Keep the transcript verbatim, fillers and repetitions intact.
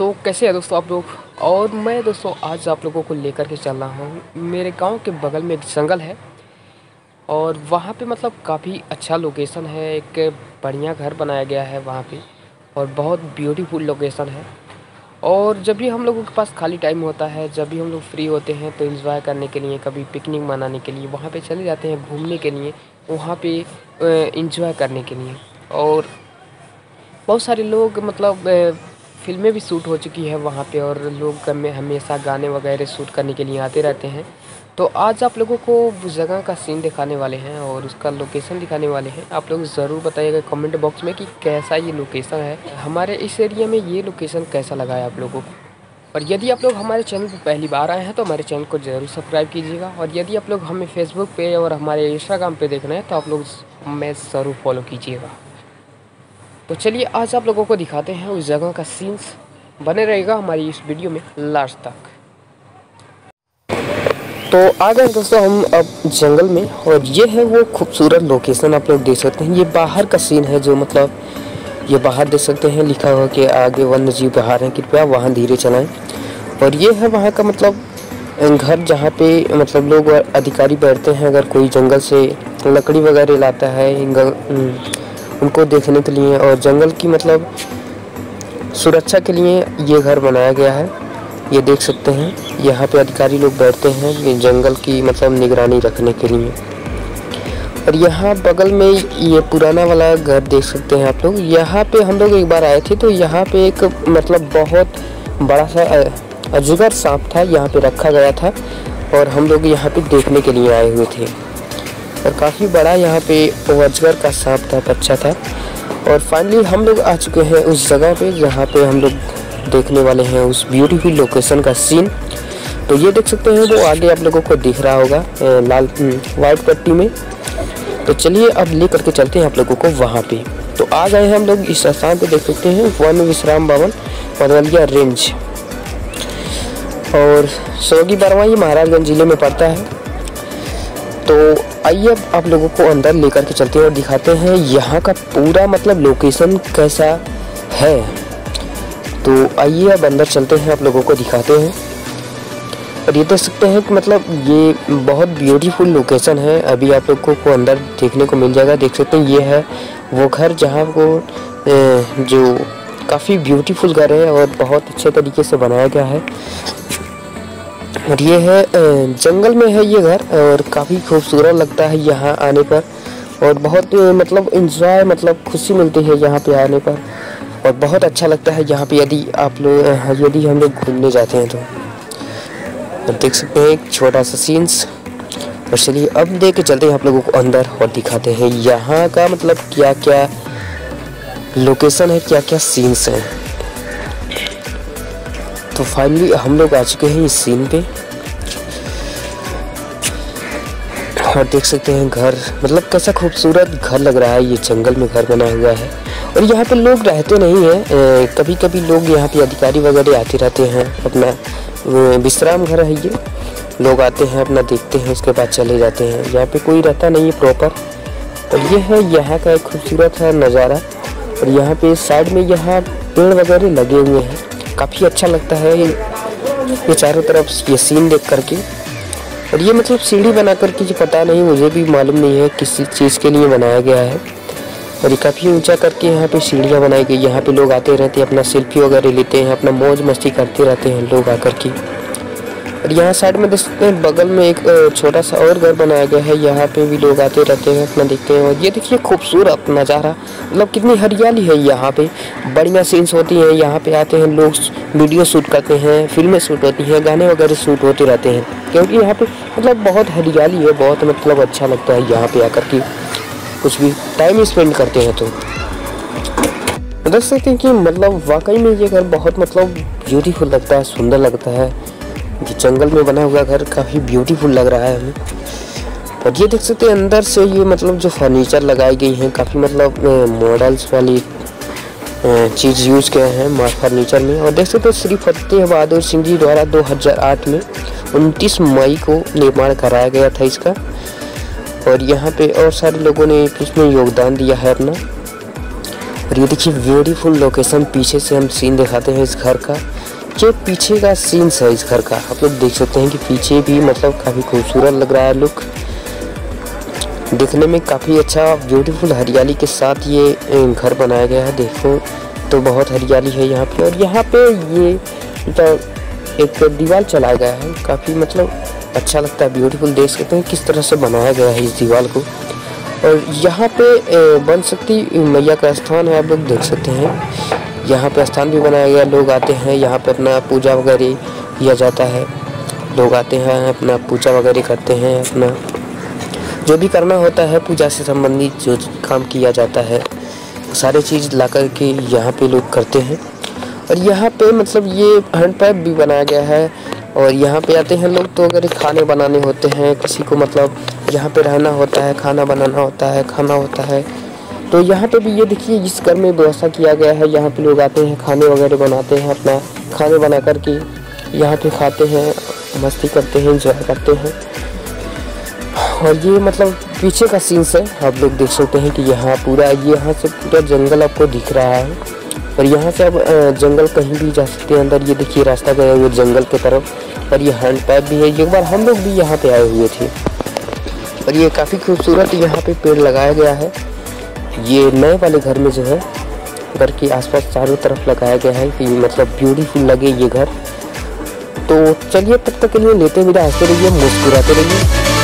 तो कैसे है दोस्तों आप लोग। और मैं दोस्तों आज आप लोगों को लेकर के चल रहा हूँ, मेरे गांव के बगल में एक जंगल है और वहाँ पे मतलब काफ़ी अच्छा लोकेशन है, एक बढ़िया घर बनाया गया है वहाँ पे और बहुत ब्यूटीफुल लोकेशन है। और जब भी हम लोगों के पास खाली टाइम होता है, जब भी हम लोग फ्री होते हैं तो एंजॉय करने के लिए, कभी पिकनिक मनाने के लिए वहाँ पे चले जाते हैं, घूमने के लिए वहाँ पे एंजॉय करने के लिए। और बहुत सारे लोग मतलब फिल्में भी शूट हो चुकी है वहाँ पे और लोग हमेशा गाने वगैरह शूट करने के लिए आते रहते हैं। तो आज आप लोगों को उस जगह का सीन दिखाने वाले हैं और उसका लोकेशन दिखाने वाले हैं। आप लोग ज़रूर बताइएगा कमेंट बॉक्स में कि कैसा ये लोकेशन है, हमारे इस एरिया में ये लोकेशन कैसा लगा है आप लोगों को। और यदि आप लोग हमारे चैनल पर पहली बार आए हैं तो हमारे चैनल को ज़रूर सब्सक्राइब कीजिएगा। और यदि आप लोग हमें फेसबुक पे और हमारे इंस्टाग्राम पे देख रहे हैं तो आप लोग हमें ज़रूर फॉलो कीजिएगा। तो चलिए आज आप लोगों को दिखाते हैं उस जगह का सीन्स, बने रहेगा हमारी इस वीडियो में लास्ट तक। तो आ गए दोस्तों हम अब जंगल में और ये है वो खूबसूरत लोकेशन, आप लोग देख सकते हैं। ये बाहर का सीन है, जो मतलब ये बाहर देख सकते हैं लिखा हुआ कि आगे वन्य जीव बाहर हैं, कृपया वहाँ धीरे चलाएं। और ये है वहाँ का मतलब घर, जहाँ पे मतलब लोग अधिकारी बैठते हैं, अगर कोई जंगल से लकड़ी वगैरह लाता है उनको देखने के लिए। और जंगल की मतलब सुरक्षा के लिए ये घर बनाया गया है, ये देख सकते हैं। यहाँ पे अधिकारी लोग बैठते हैं जंगल की मतलब निगरानी रखने के लिए। और यहाँ बगल में ये पुराना वाला घर देख सकते हैं आप लोग। यहाँ पे हम लोग एक बार आए थे तो यहाँ पे एक मतलब बहुत बड़ा सा अजगर सांप था, यहाँ पे रखा गया था और हम लोग यहाँ पे देखने के लिए आए हुए थे। और काफ़ी बड़ा यहाँ पे वो अजगर का सांप था, बच्चा था। और फाइनली हम लोग आ चुके हैं उस जगह पे जहाँ पे हम लोग देखने वाले हैं उस ब्यूटीफुल लोकेशन का सीन। तो ये देख सकते हैं वो आगे आप लोगों को दिख रहा होगा लाल वाइट पट्टी में। तो चलिए अब ले करके चलते हैं आप लोगों को वहाँ पे। तो आ गए हैं हम लोग इस स्थान पे, देख सकते हैं वन विश्राम भवन मधवलिया रेंज और सौगी बारवा, ये महाराजगंज जिले में पड़ता है। तो आइए अब आप लोगों को अंदर ले करके चलते हैं और दिखाते हैं यहाँ का पूरा मतलब लोकेशन कैसा है। तो आइए अब अंदर चलते हैं, आप लोगों को दिखाते हैं। और ये देख सकते हैं कि मतलब ये बहुत ब्यूटीफुल लोकेशन है, अभी आप लोगों को अंदर देखने को मिल जाएगा। देख सकते हैं ये है वो घर जहाँ को जो काफ़ी ब्यूटीफुल घर है और बहुत अच्छे तरीके से बनाया गया है। और ये है जंगल में है ये घर और काफ़ी खूबसूरत लगता है यहाँ आने पर और बहुत मतलब इंजॉय मतलब खुशी मिलती है यहाँ पे आने पर और बहुत अच्छा लगता है यहाँ पे यदि आप लोग यदि हम लोग घूमने जाते हैं। तो देख सकते हैं एक छोटा सा सीन्स। और चलिए अब देख के चलते हैं आप लोगों को अंदर और दिखाते हैं यहाँ का मतलब क्या क्या लोकेशन है, क्या क्या सीन्स हैं। तो फाइनली हम लोग आ चुके हैं इस सीन पे और देख सकते हैं घर मतलब कैसा खूबसूरत घर लग रहा है। ये जंगल में घर बना हुआ है और यहाँ पे लोग रहते नहीं हैं, कभी कभी लोग यहाँ पे अधिकारी वगैरह आते रहते हैं। अपना विश्राम घर है ये, लोग आते हैं अपना देखते हैं उसके बाद चले जाते हैं, यहाँ पे कोई रहता नहीं है प्रॉपर। और ये है यहाँ का एक खूबसूरत है नज़ारा। और यहाँ पे साइड में यहाँ पेड़ वगैरह लगे हुए हैं, काफ़ी अच्छा लगता है ये चारों तरफ ये सीन देख करके। और ये मतलब सीढ़ी बना करके, जो पता नहीं मुझे भी मालूम नहीं है किसी चीज़ के लिए बनाया गया है। और ये काफ़ी ऊंचा करके यहाँ पे सीढ़ियाँ बनाई गई, यहाँ पे लोग आते रहते हैं अपना सेल्फी वगैरह लेते हैं, अपना मौज मस्ती करते रहते हैं लोग आकर के। और यहाँ साइड में देख सकते हैं बगल में एक छोटा सा और घर बनाया गया है, यहाँ पे भी लोग आते रहते हैं अपना देखते हैं। और ये देखिए खूबसूरत नज़ारा, मतलब कितनी हरियाली है यहाँ पे, बढ़िया सीन्स होती हैं। यहाँ पे आते हैं लोग, वीडियो शूट करते हैं, फिल्में शूट होती हैं, गाने वगैरह शूट होते रहते हैं, क्योंकि यहाँ पर मतलब बहुत हरियाली है, बहुत मतलब अच्छा लगता है यहाँ पर आकर के कुछ भी टाइम स्पेंड करते हैं। तो देख सकते हैं कि मतलब वाकई में ये घर बहुत मतलब ब्यूटीफुल लगता है, सुंदर लगता है। ये जंगल में बना हुआ घर काफ़ी ब्यूटीफुल लग रहा है हमें। और ये देख सकते हैं अंदर से ये मतलब जो फर्नीचर लगाई गई हैं काफ़ी मतलब मॉडल्स वाली चीज़ यूज़ किया है फर्नीचर में। और देख सकते हैं श्री फतेह बहादुर सिंह जी द्वारा दो हज़ार आठ में उनतीस मई को निर्माण कराया गया था इसका। और यहाँ पे और सारे लोगों ने इसमें योगदान दिया है अपना। और ये देखिए ब्यूटीफुल लोकेशन, पीछे से हम सीन दिखाते हैं इस घर का। ये पीछे का सीन है इस घर का, आप लोग देख सकते हैं कि पीछे भी मतलब काफ़ी खूबसूरत लग रहा है लुक, देखने में काफ़ी अच्छा। ब्यूटीफुल हरियाली के साथ ये घर बनाया गया है, देखो तो बहुत हरियाली है यहाँ पे। और यहाँ पे ये मतलब एक दीवार चलाया गया है, काफ़ी मतलब अच्छा लगता है, ब्यूटीफुल। देख सकते हैं किस तरह से बनाया गया है इस दीवार को। और यहाँ पे बन सकती मैया का स्थान है, आप लोग देख सकते हैं यहाँ पे स्थान भी बनाया गया। लोग आते हैं यहाँ पर अपना पूजा वगैरह किया जाता है, लोग आते हैं अपना पूजा वगैरह करते हैं, अपना जो भी करना होता है पूजा से संबंधित जो काम किया जाता है सारे चीज़ ला कर के यहाँ पे लोग करते हैं। और यहाँ पे मतलब ये हैंड पाइप भी बनाया गया है और यहाँ पे आते हैं लोग, तो अगर खाने बनाने होते हैं किसी को, मतलब यहाँ पे रहना होता है, खाना बनाना होता है, खाना होता है, तो यहाँ पे भी ये देखिए इस घर में व्यवस्था किया गया है। यहाँ पे लोग आते हैं, खाने वगैरह बनाते हैं, अपना खाने बना कर के यहाँ पे खाते हैं, मस्ती करते हैं, इंजॉय करते हैं। और ये मतलब पीछे का सीन है, आप लोग देख सकते हैं कि यहाँ पूरा यहाँ से पूरा जंगल आपको दिख रहा है। और यहाँ से आप जंगल कहीं भी जा सकते हैं अंदर। ये देखिए रास्ता गया हुआ जंगल की तरफ, और ये हैंड पाइप भी है। एक बार हम लोग भी यहाँ पे आए हुए थे। और ये काफ़ी खूबसूरत यहाँ पे पेड़ लगाया गया है, ये नए वाले घर में जो है घर के आसपास चारों तरफ लगाया गया है कि मतलब ब्यूटीफुल लगे ये घर। तो चलिए तब तक के लिए लेते विदा, हंसते रहिए, मुस्कुराते रहिए।